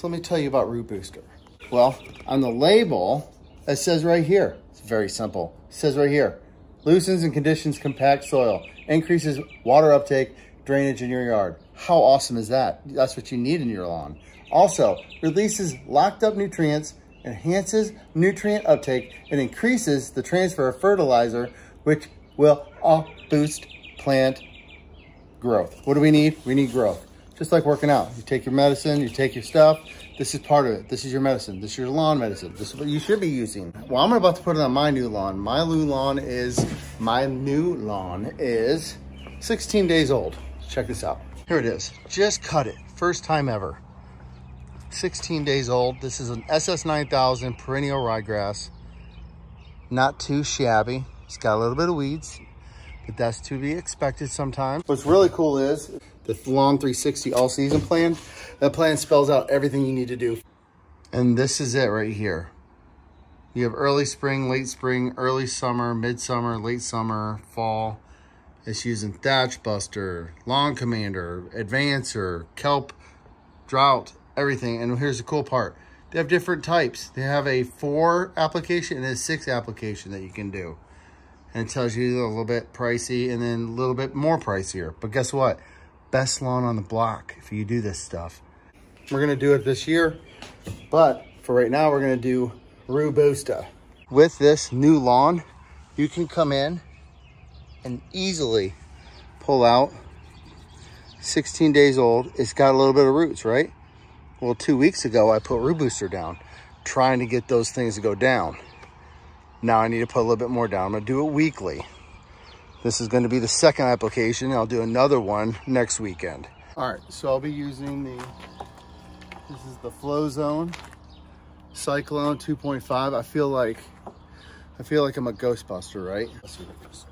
So let me tell you about Root Booster. Well, on the label, it says right here, it's very simple. It says right here, loosens and conditions compact soil, increases water uptake, drainage in your yard. How awesome is that? That's what you need in your lawn. Also, releases locked up nutrients, enhances nutrient uptake, and increases the transfer of fertilizer, which will boost plant growth. What do we need? We need growth. Just like working out. You take your medicine, you take your stuff. This is part of it. This is your medicine. This is your lawn medicine. This is what you should be using. Well, I'm about to put it on my new lawn. My new lawn is 16 days old. Check this out. Here it is. Just cut it. First time ever. 16 days old. This is an SS9000 perennial ryegrass. Not too shabby. It's got a little bit of weeds, but that's to be expected sometimes. What's really cool is the Lawn 360 all season plan. That plan spells out everything you need to do. And this is it right here. You have early spring, late spring, early summer, midsummer, late summer, fall. It's using Thatch Buster, Lawn Commander, Advancer, Kelp, Drought, everything. And here's the cool part. They have different types. They have a 4 application and a 6 application that you can do. And it tells you a little bit pricey and then a little bit more pricier. But guess what? Best lawn on the block if you do this stuff. We're going to do it this year. But for right now, we're going to do Root Booster. With this new lawn, you can come in and easily pull out. 16 days old. It's got a little bit of roots, right? Well, 2 weeks ago, I put Root Booster down, trying to get those things to go down. Now I need to put a little bit more down. I'm going to do it weekly. This is going to be the second application. I'll do another one next weekend. All right, so I'll be using this is the FlowZone Cyclone 2.5. I feel like I'm a Ghostbuster, right? Let's see what it is.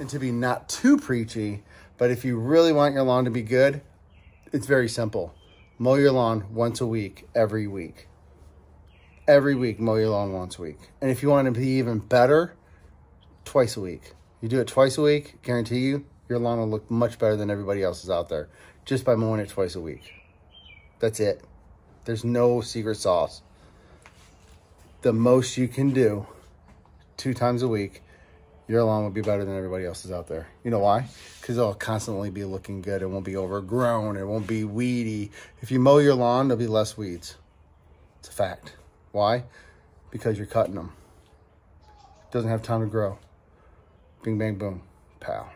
And to be not too preachy, but if you really want your lawn to be good, it's very simple. Mow your lawn once a week, every week. Every week, mow your lawn once a week. And if you want to be even better, twice a week. You do it twice a week, guarantee you, your lawn will look much better than everybody else's out there just by mowing it twice a week. That's it. There's no secret sauce. The most you can do 2 times a week, your lawn will be better than everybody else's out there. You know why? Because it'll constantly be looking good. It won't be overgrown. It won't be weedy. If you mow your lawn, there'll be less weeds. It's a fact. Why? Because you're cutting them. It doesn't have time to grow. Bing, bang, boom, pow.